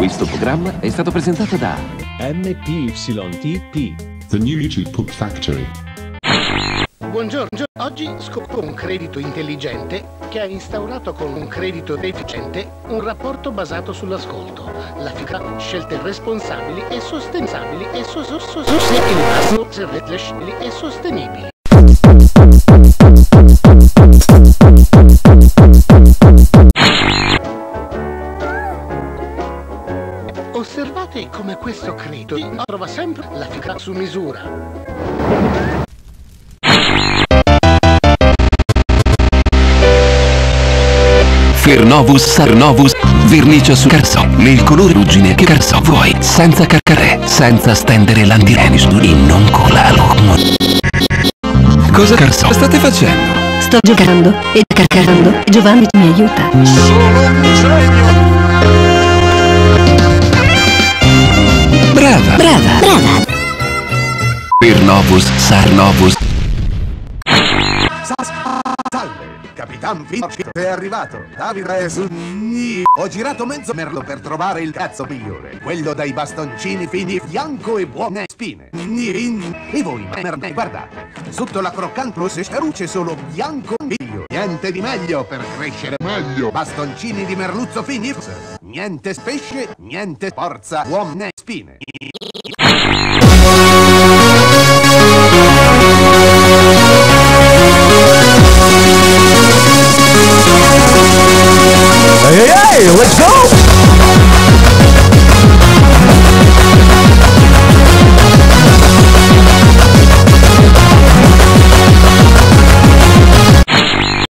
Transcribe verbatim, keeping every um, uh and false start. Questo programma è stato presentato da M P Y T P, The New YouTube Pop Factory. Buongiorno, oggi scopro un credito intelligente che ha instaurato con un credito deficiente un rapporto basato sull'ascolto, la fiducia, scelte responsabili e sostenibili e sostenibili. Osservate come questo credito trova sempre la fiducia su misura. Fernovus Sarnovus, vernice su carso, nel colore ruggine che carso vuoi, senza carcare, senza stendere l'antirenis e non colalo. Cosa carso state facendo? Sto giocando, e carcarando, e Giovanni mi aiuta. Solo un genio! Brava, brava, brava! Fernovus Sarnovus. Capitan Finch è arrivato, Davide Sunni. Ho girato mezzo merlo per trovare il cazzo migliore, quello dai bastoncini fini, bianco e buone spine. E voi, merda, guardate, sotto la croccante ruce solo bianco migliore. Niente di meglio per crescere meglio. Bastoncini di merluzzo fini, niente specie, niente forza, buone spine. Let's go!